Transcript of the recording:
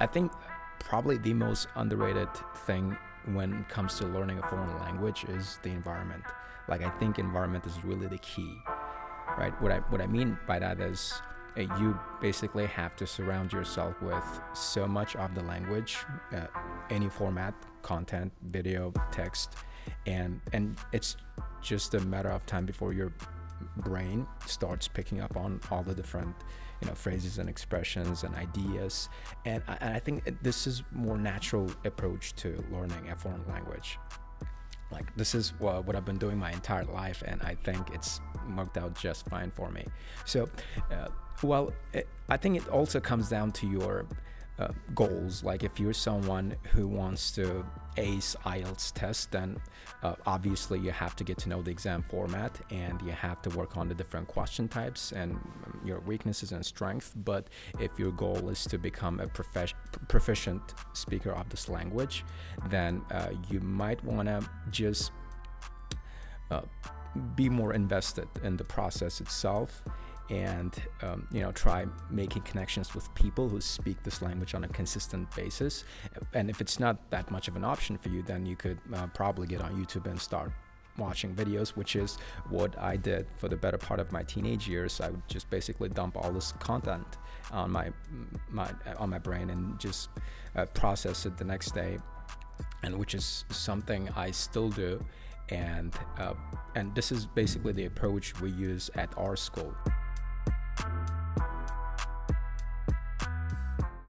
I think probably the most underrated thing when it comes to learning a foreign language is the environment. Like, I think environment is really the key, right? What I mean by that is you basically have to surround yourself with so much of the language, any format, content, video, text, and it's just a matter of time before your brain starts picking up on all the different phrases and expressions and ideas. And I think this is more natural approach to learning a foreign language. Like, this is what I've been doing my entire life, and I think it's worked out just fine for me. So I think it also comes down to your goals. Like, if you're someone who wants to ace IELTS test, then obviously you have to get to know the exam format, and you have to work on the different question types and your weaknesses and strengths. But if your goal is to become a proficient speaker of this language, then you might want to just be more invested in the process itself, and try making connections with people who speak this language on a consistent basis. And if it's not that much of an option for you, then you could probably get on YouTube and start watching videos, which is what I did for the better part of my teenage years. I would just basically dump all this content on my brain and just process it the next day, and which is something I still do. And this is basically the approach we use at our school.